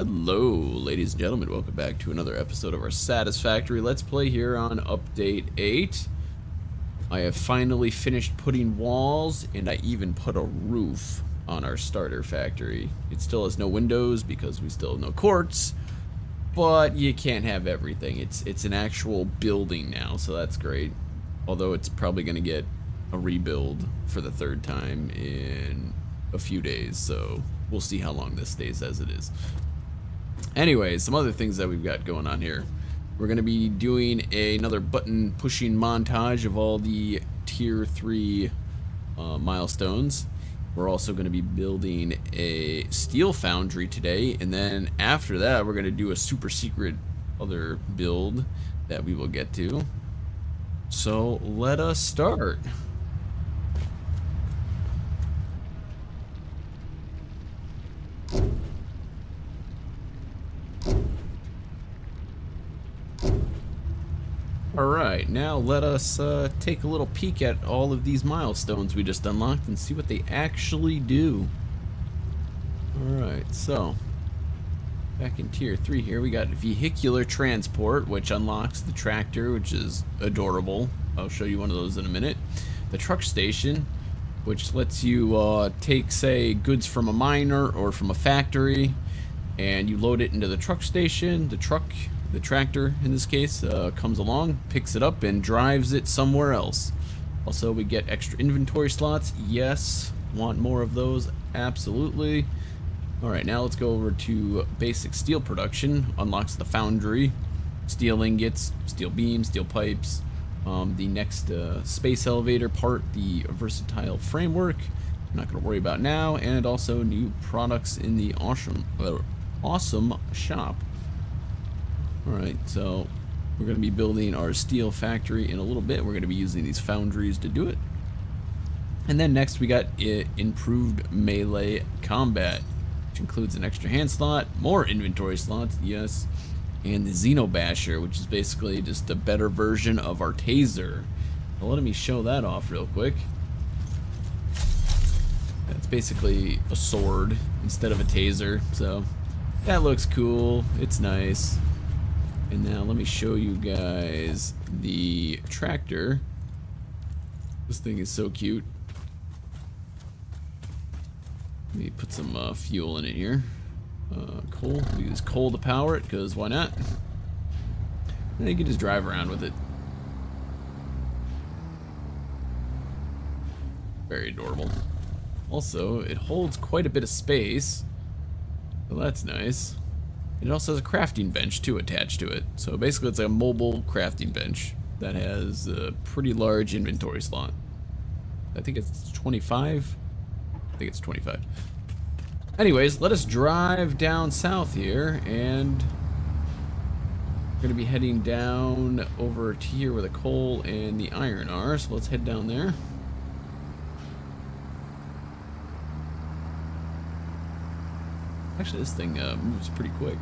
Hello, ladies and gentlemen, welcome back to another episode of our Satisfactory Let's Play here on Update 8. I have finally finished putting walls, and I even put a roof on our starter factory. It still has no windows because we still have no quartz, but you can't have everything. It's an actual building now, so that's great. Although it's probably going to get a rebuild for the third time in a few days, so we'll see how long this stays as it is. Anyway, some other things that we've got going on here. We're going to be doing another button pushing montage of all the tier 3 milestones. We're also going to be building a steel foundry today, and then after that we're going to do a super secret other build that we will get to. So let us start. Alright, now let us take a little peek at all of these milestones we just unlocked and see what they actually do. Alright, so back in tier 3 here we got vehicular transport, which unlocks the tractor, which is adorable. I'll show you one of those in a minute. The truck station, which lets you take, say, goods from a miner or from a factory, and you load it into the truck station. The tractor, in this case, comes along, picks it up, and drives it somewhere else. Also, we get extra inventory slots. Yes, want more of those? Absolutely. Alright, now let's go over to basic steel production. Unlocks the foundry. Steel ingots, steel beams, steel pipes. The next space elevator part, the versatile framework. I'm not going to worry about now. And also new products in the awesome shop. Alright, so we're going to be building our steel factory in a little bit. We're going to be using these foundries to do it. And then next we got improved melee combat, which includes an extra hand slot, more inventory slots, yes, and the Xenobasher, which is basically just a better version of our taser. Now let me show that off real quick. That's basically a sword instead of a taser, so that looks cool. It's nice. And now let me show you guys the tractor. This thing is so cute. Let me put some fuel in it here. Coal. We use coal to power it, because why not? And you can just drive around with it. Very adorable. Also, it holds quite a bit of space. Well, that's nice. It also has a crafting bench, too, attached to it. So basically, it's like a mobile crafting bench that has a pretty large inventory slot. I think it's 25. I think it's 25. Anyways, let us drive down south here, and we're going to be heading down over to here where the coal and the iron are. So let's head down there. Actually, this thing moves pretty quick.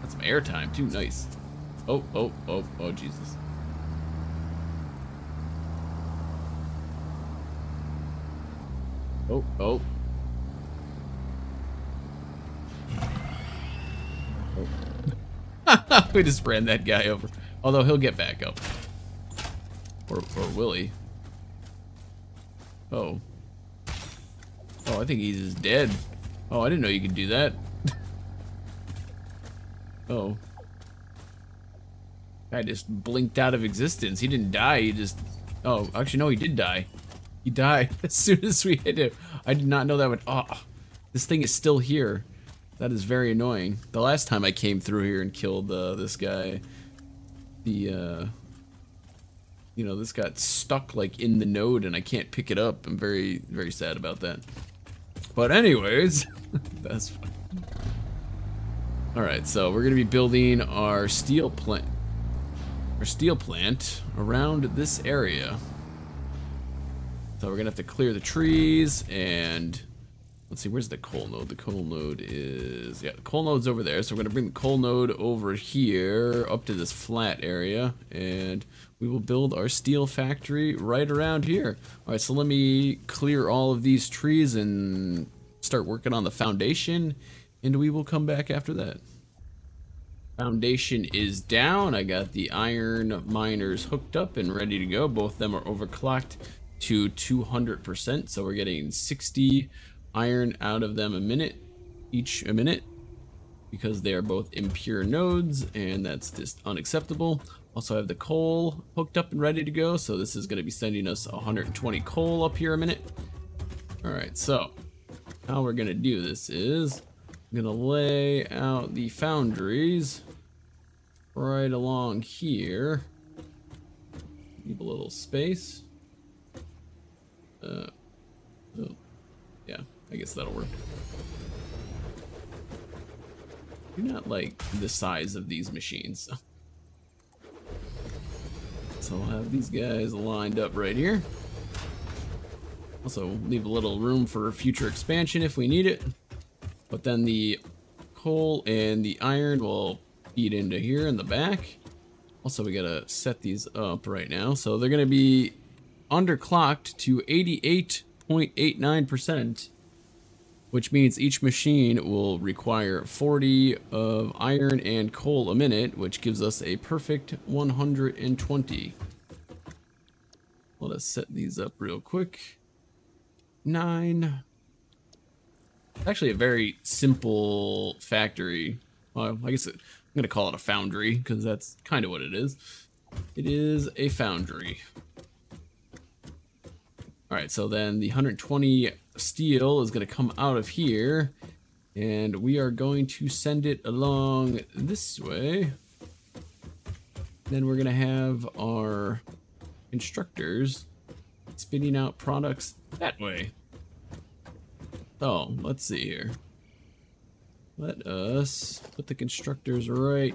Got some airtime too, nice. Oh, Jesus. Oh. We just ran that guy over. Although he'll get back up. Or will he? Oh. Oh, I think he's just dead. Oh, I didn't know you could do that. Oh. Guy just blinked out of existence. He didn't die, he just... Oh, actually, no, he did die. He died as soon as we hit him. I did not know that would... Oh, this thing is still here. That is very annoying. The last time I came through here and killed this guy, the... You know, this got stuck like in the node and I can't pick it up. I'm very, very sad about that. But anyways, that's fun. Alright, so we're going to be building our steel plant around this area. So we're going to have to clear the trees and Let's see, where's the coal node? The coal node is, yeah, the coal node's over there. So we're gonna bring the coal node over here, up to this flat area, and we will build our steel factory right around here. All right, so let me clear all of these trees and start working on the foundation, and we will come back after that. Foundation is down. I got the iron miners hooked up and ready to go. Both of them are overclocked to 200%, so we're getting 60 iron out of them each a minute, because they are both impure nodes, and that's just unacceptable. Also, I have the coal hooked up and ready to go, so this is going to be sending us 120 coal up here a minute. All right, so how we're going to do this is I'm going to lay out the foundries right along here. Leave a little space. Oh, yeah, I guess that'll work. Do not like the size of these machines. So I'll have these guys lined up right here. Also, leave a little room for future expansion if we need it. But then the coal and the iron will feed into here in the back. Also, we gotta set these up right now. So they're gonna be underclocked to 88.89%, which means each machine will require 40 of iron and coal a minute, which gives us a perfect 120. Let us set these up real quick. 9. Actually a very simple factory. Well, I guess I'm going to call it a foundry because that's kind of what it is. It is a foundry. All right, so then the 120 steel is going to come out of here, and we are going to send it along this way. Then we're going to have our constructors spitting out products that way. Oh, let's see here. Let us put the constructors right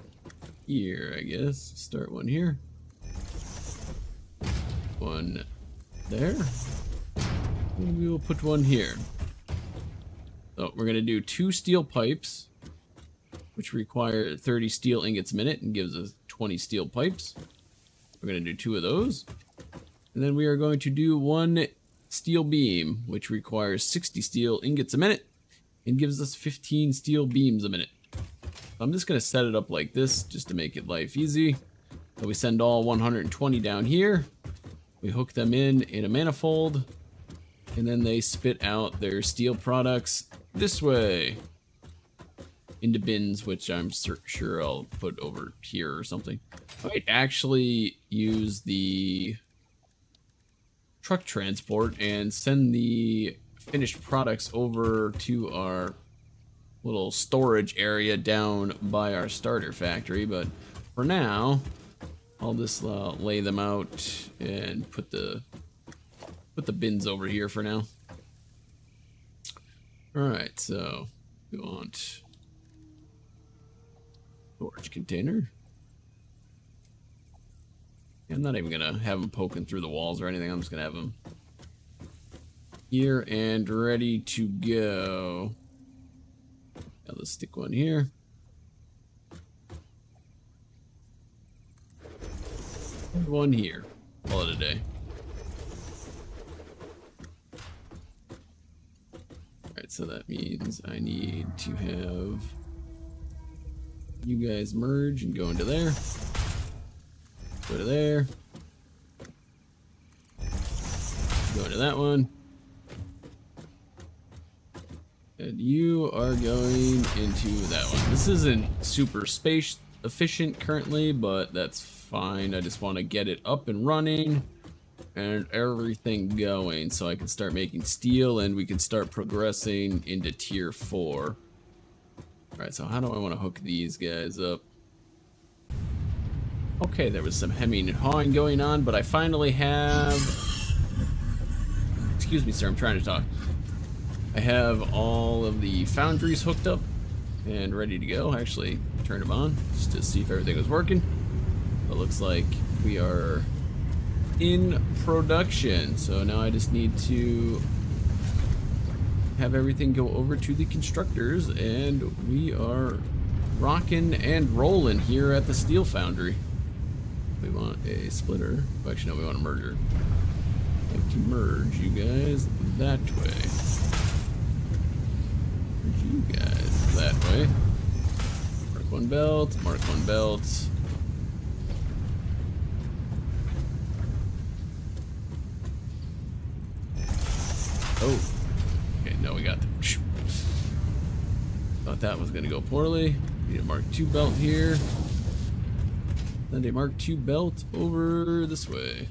here, I guess. Start one here. One there. And we will put one here. So we're going to do 2 steel pipes, which require 30 steel ingots a minute and gives us 20 steel pipes. We're going to do 2 of those. And then we are going to do 1 steel beam, which requires 60 steel ingots a minute and gives us 15 steel beams a minute. I'm just going to set it up like this just to make it life easy. So we send all 120 down here. We hook them in a manifold, and then they spit out their steel products this way into bins, which I'm sure I'll put over here or something. I might actually use the truck transport and send the finished products over to our little storage area down by our starter factory, but for now I'll just lay them out and put the bins over here for now. All right, so we want storage container. I'm not even gonna have them poking through the walls or anything. I'm just gonna have them here and ready to go. Now let's stick one here. And one here. Call it a day. Alright, so that means I need to have you guys merge and go into there. Go to there. Go to that one. And you are going into that one. This isn't super space efficient currently, but that's fine. I just want to get it up and running and everything going so I can start making steel and we can start progressing into tier 4. All right, so how do I want to hook these guys up? Okay, there was some hemming and hawing going on, but I finally have... Excuse me, sir, I'm trying to talk. I have all of the foundries hooked up and ready to go. Actually, turn them on just to see if everything was working. It looks like we are in production. So now I just need to have everything go over to the constructors, and we are rocking and rolling here at the steel foundry. We want a splitter. Actually, no, we want a merger. I have to merge you guys that way. Merge you guys that way. Mark one belt, mark one belt. Oh, okay, now we got the... Thought that was gonna go poorly. Need a Mark II belt here. Then a Mark II belt over this way.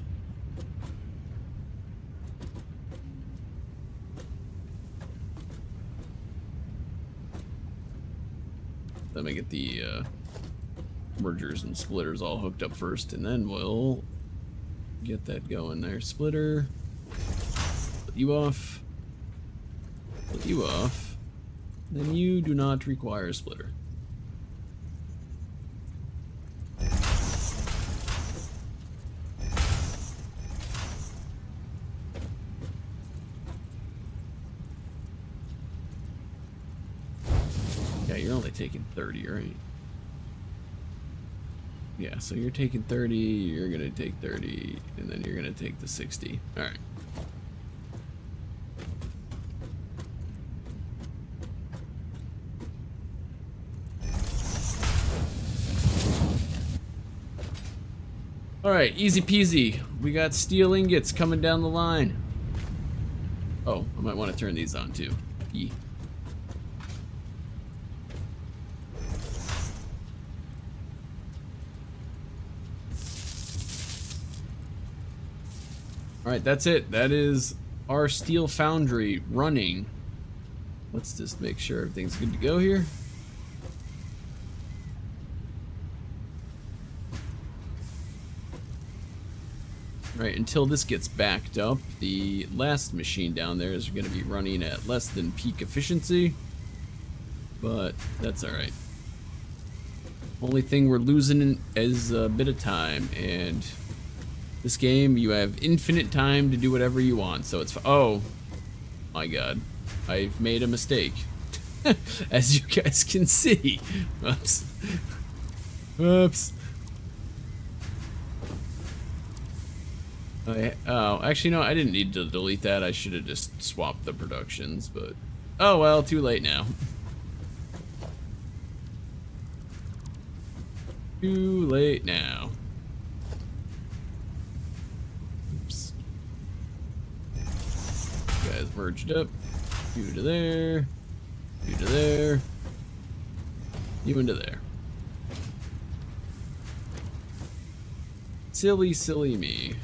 Let me get the mergers and splitters all hooked up first, and then we'll get that going there. Splitter, split you off. Split you off, then you do not require a splitter. Yeah, you're only taking 30, right? Yeah, so you're taking 30, you're gonna take 30, and then you're gonna take the 60. All right. Alright, easy peasy. We got steel ingots coming down the line. Oh, I might want to turn these on too. E. Alright, that's it. That is our steel foundry running. Let's just make sure everything's good to go here. Right, until this gets backed up, the last machine down there is going to be running at less than peak efficiency, but that's all right. Only thing we're losing is a bit of time, and this game, you have infinite time to do whatever you want, so it's... Oh, my God. I've made a mistake, as you guys can see. Oops. Oops. Oh, actually, no, I didn't need to delete that. I should have just swapped the productions, but... Oh, well, too late now. Too late now. Oops. You guys merged up. You to there. You to there. You into there. Silly, silly me.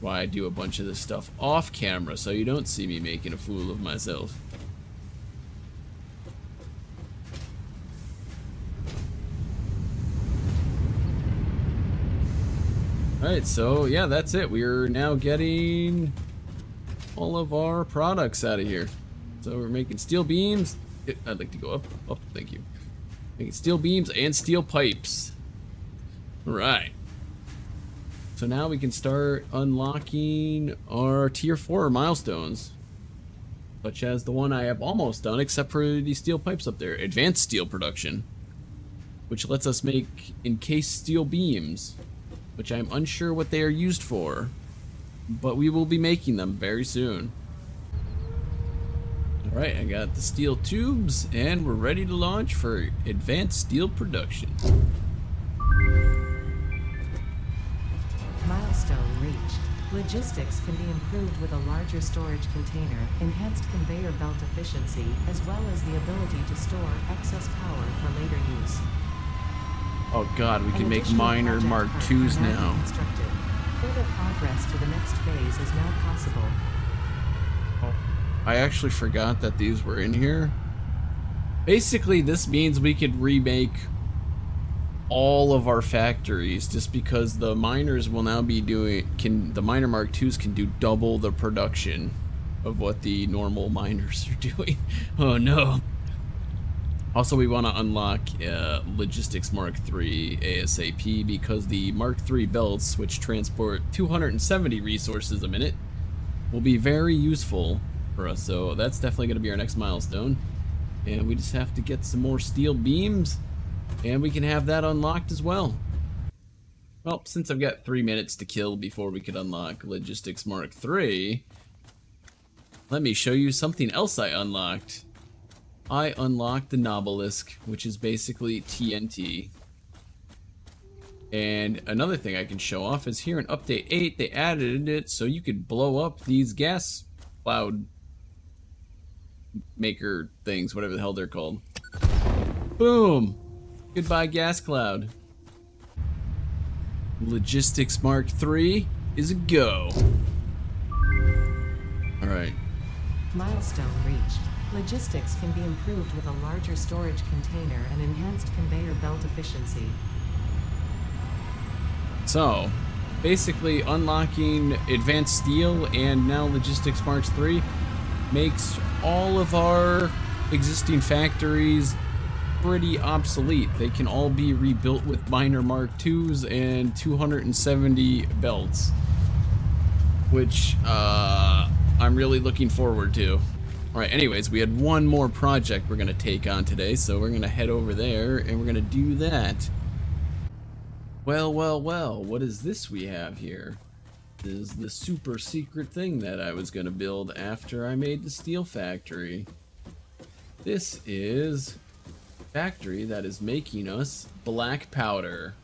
Why I do a bunch of this stuff off camera so you don't see me making a fool of myself. Alright, so yeah, that's it. We're now getting all of our products out of here. So we're making steel beams. I'd like to go up. Oh, thank you. Making steel beams and steel pipes. Alright. So now we can start unlocking our tier 4 milestones, such as the one I have almost done, except for the steel pipes up there. Advanced steel production, which lets us make encased steel beams, which I'm unsure what they are used for, but we will be making them very soon. All right, I got the steel tubes, and we're ready to launch for advanced steel production. Milestone reached. Logistics can be improved with a larger storage container, enhanced conveyor belt efficiency, as well as the ability to store excess power for later use. Oh God, we can make minor Mark IIs now. Further progress to the next phase is now possible. Oh, I actually forgot that these were in here. Basically, this means we could remake all of our factories, just because the miners will now be doing, the miner Mark IIs can do double the production of what the normal miners are doing. Oh no. Also, we want to unlock logistics Mark III ASAP, because the Mark III belts, which transport 270 resources a minute, will be very useful for us. So that's definitely going to be our next milestone. And we just have to get some more steel beams, and we can have that unlocked as well. Well, since I've got 3 minutes to kill before we could unlock Logistics Mark III, let me show you something else I unlocked. I unlocked the Nobelisk, which is basically TNT. And another thing I can show off is here in Update 8, they added it so you could blow up these gas cloud maker things, whatever the hell they're called. Boom! Goodbye, gas cloud. Logistics Mark III is a go. Alright. Milestone reached. Logistics can be improved with a larger storage container and enhanced conveyor belt efficiency. So, basically unlocking Advanced Steel and now Logistics Mark III makes all of our existing factories pretty obsolete. They can all be rebuilt with minor Mark IIs and 270 belts, which I'm really looking forward to. Alright, anyways, we had one more project we're going to take on today, so we're going to head over there and we're going to do that. Well, well, well, what is this we have here? This is the super secret thing that I was going to build after I made the steel factory. This is a factory that is making us black powder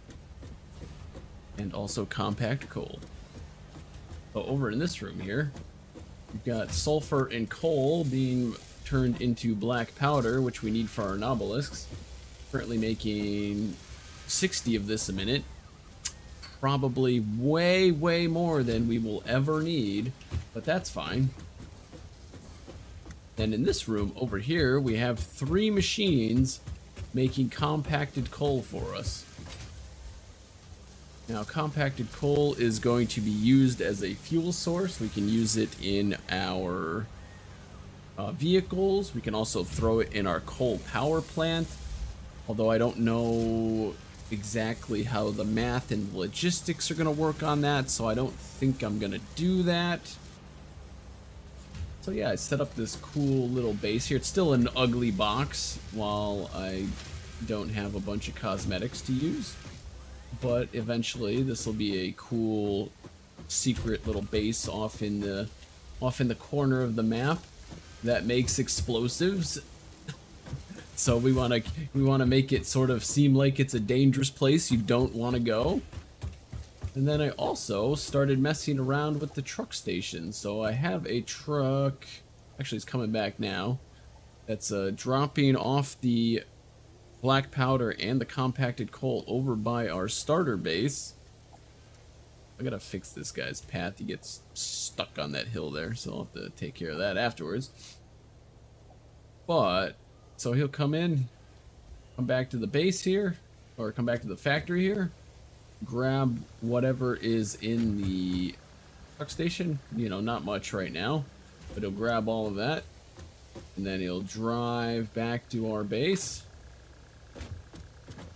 and also compact coal. So over in this room here, we've got sulfur and coal being turned into black powder, which we need for our Nobelisks. Currently making 60 of this a minute. Probably way, way more than we will ever need, but that's fine. Then in this room over here, we have 3 machines making compacted coal for us. Now, compacted coal is going to be used as a fuel source. We can use it in our vehicles. We can also throw it in our coal power plant. Although I don't know exactly how the math and logistics are going to work on that, so I don't think I'm going to do that. So yeah, I set up this cool little base here. It's still an ugly box while I don't have a bunch of cosmetics to use. But eventually this will be a cool secret little base off in the corner of the map that makes explosives. So we want to make it sort of seem like it's a dangerous place you don't want to go. And then I also started messing around with the truck station. So I have a truck, actually it's coming back now, that's dropping off the black powder and the compacted coal over by our starter base. I gotta fix this guy's path. He gets stuck on that hill there, so I'll have to take care of that afterwards. But so he'll come in, come back to the base here, or come back to the factory here, grab whatever is in the truck station, you know, not much right now, but he'll grab all of that, and then he'll drive back to our base.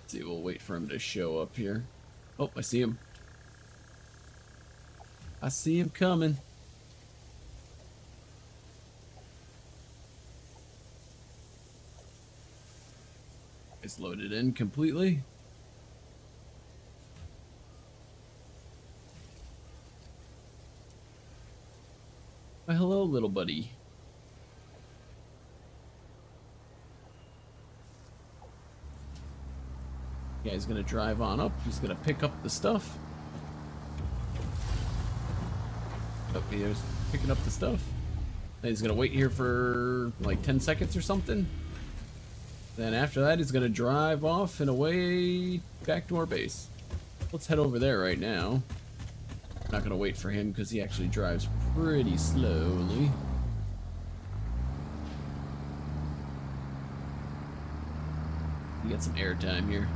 See, we'll wait for him to show up here. Oh, I see him. I see him coming. It's loaded in completely. Well, hello, little buddy. Yeah, he's gonna drive on up. He's gonna pick up the stuff. Oh, he's picking up the stuff. And he's gonna wait here for like 10 seconds or something. Then after that, he's gonna drive off and away back to our base. Let's head over there right now. I'm not gonna wait for him because he actually drives pretty slowly. You got some airtime here.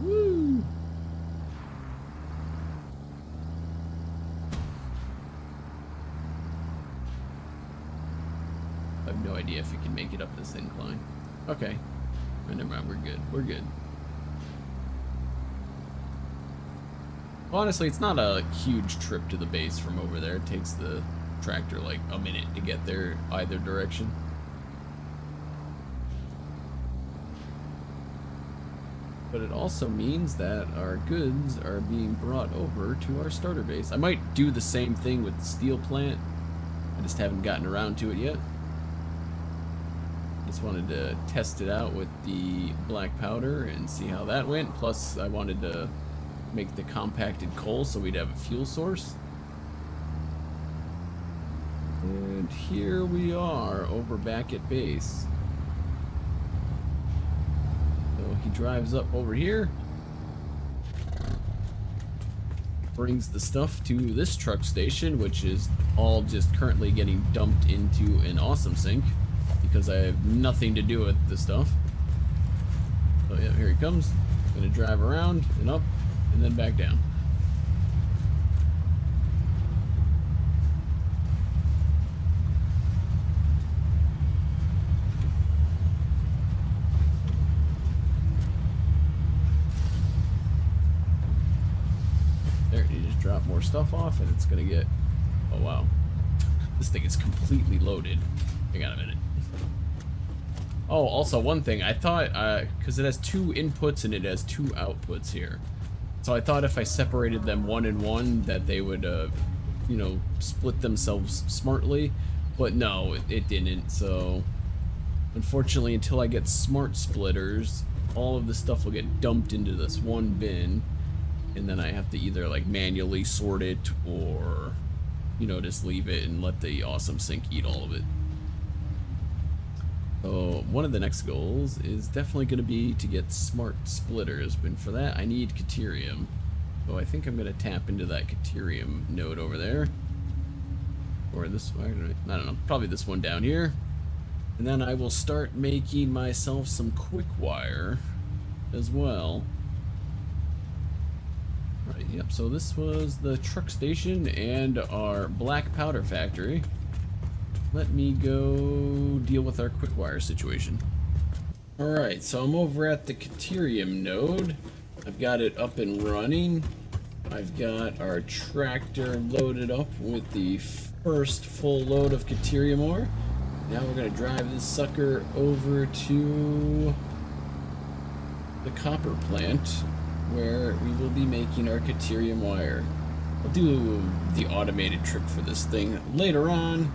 Woo! I have no idea if we can make it up this incline. Okay. Oh, never mind, we're good. We're good. Well, honestly, it's not a huge trip to the base from over there. It takes the tractor like a minute to get there either direction. But it also means that our goods are being brought over to our starter base. I might do the same thing with the steel plant. I just haven't gotten around to it yet. Just wanted to test it out with the black powder and see how that went. Plus, I wanted to make the compacted coal so we'd have a fuel source. And here we are over back at base. So he drives up over here, brings the stuff to this truck station, which is all just currently getting dumped into an awesome sink, because I have nothing to do with the stuff. Oh yeah, here he comes. Gonna drive around and up and then back down. There, you just drop more stuff off and it's gonna get, oh wow. This thing is completely loaded. Hang on a minute. Oh, also one thing, I thought, because it has two inputs and it has two outputs here. So I thought if I separated them one and one that they would, you know, split themselves smartly. But no, it didn't, so... Unfortunately, until I get smart splitters, all of the stuff will get dumped into this one bin. And then I have to either, like, manually sort it or, you know, just leave it and let the awesome sink eat all of it. So one of the next goals is definitely going to be to get smart splitters, but for that I need caterium. So I think I'm going to tap into that caterium node over there, or this one, I don't know, probably this one down here. And then I will start making myself some quick wire as well. Right, yep, so this was the truck station and our black powder factory. Let me go deal with our quick wire situation. Alright, so I'm over at the caterium node. I've got it up and running. I've got our tractor loaded up with the first full load of caterium ore. Now we're going to drive this sucker over to the copper plant, where we will be making our caterium wire. I'll do the automated trip for this thing later on.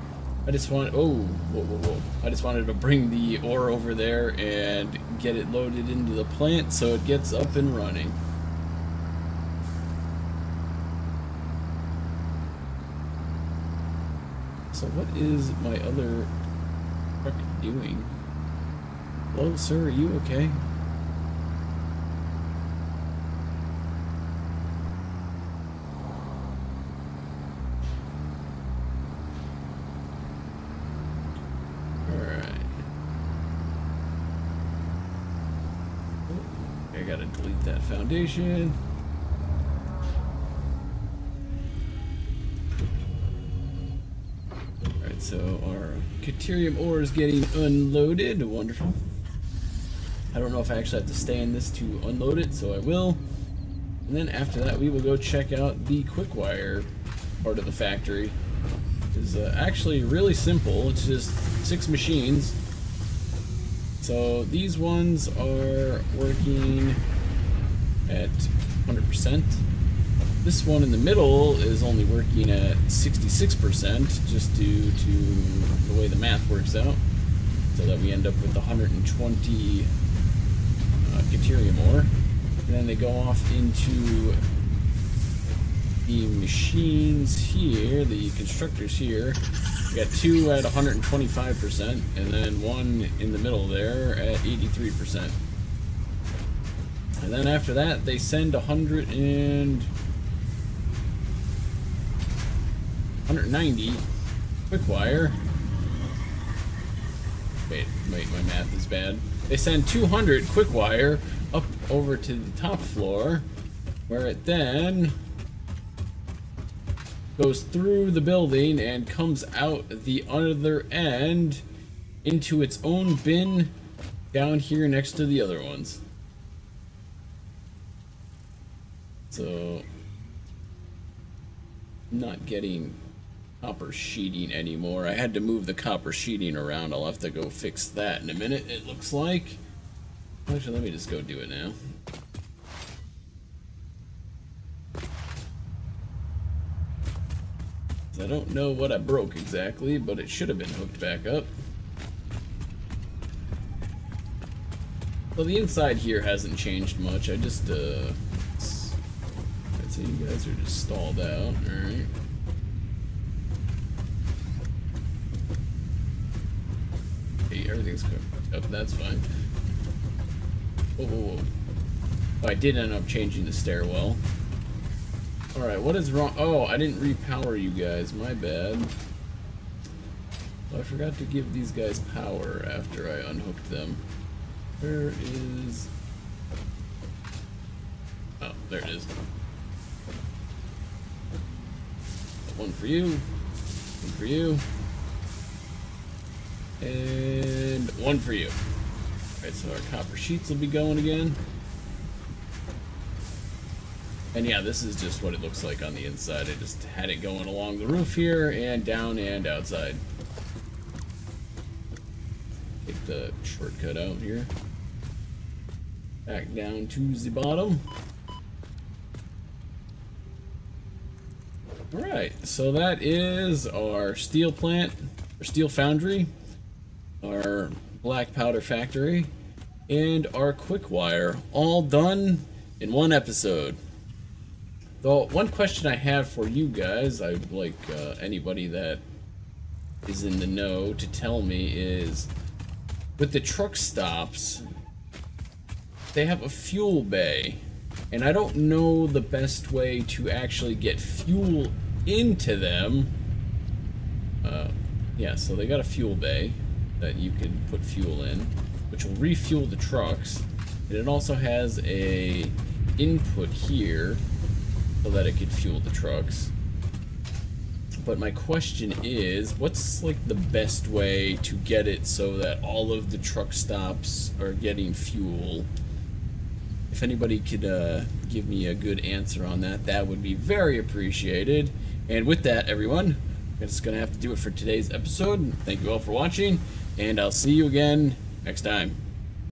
I just want, oh, whoa, whoa, whoa. I just wanted to bring the ore over there and get it loaded into the plant so it gets up and running. So what is my other truck doing? Hello, sir, are you okay? That foundation. Alright, so our caterium ore is getting unloaded. Wonderful. I don't know if I actually have to stay in this to unload it, so I will. And then after that, we will go check out the quick wire part of the factory. It's actually really simple. It's just 6 machines. So these ones are working at 100%. This one in the middle is only working at 66%, just due to the way the math works out, so that we end up with 120 caterium ore. And then they go off into the machines here, the constructors here. We got 2 at 125%, and then one in the middle there at 83%. And then after that, they send 190 quick wire. Wait, my math is bad. They send 200 quick wire up over to the top floor, where it then goes through the building and comes out the other end into its own bin down here next to the other ones. So, not getting copper sheeting anymore. I had to move the copper sheeting around. I'll have to go fix that in a minute, it looks like. Actually, let me just go do it now. I don't know what I broke exactly, but it should have been hooked back up. So the inside here hasn't changed much. I just, I'd say you guys are just stalled out, alright. Hey, everything's cooked up, that's fine. Whoa, whoa, whoa. Oh, I did end up changing the stairwell. Alright, what is wrong? Oh, I didn't repower you guys, my bad. Well, I forgot to give these guys power after I unhooked them. Where is... Oh, there it is. One for you, one for you, and one for you. Alright, so our copper sheets will be going again. And yeah, this is just what it looks like on the inside. I just had it going along the roof here and down and outside. Take the shortcut out here. Back down to the bottom. Alright, so that is our steel plant, our steel foundry, our black powder factory, and our quick wire, all done in one episode. Though one question I have for you guys, I'd like anybody that is in the know to tell me is, with the truck stops, they have a fuel bay, and I don't know the best way to actually get fuel into them. Yeah, so they got a fuel bay that you can put fuel in, which will refuel the trucks, and it also has a input here, so that it could fuel the trucks. But my question is, what's like the best way to get it so that all of the truck stops are getting fuel? If anybody could give me a good answer on that, that would be very appreciated. And with that, everyone, that's gonna have to do it for today's episode. Thank you all for watching, and I'll see you again next time.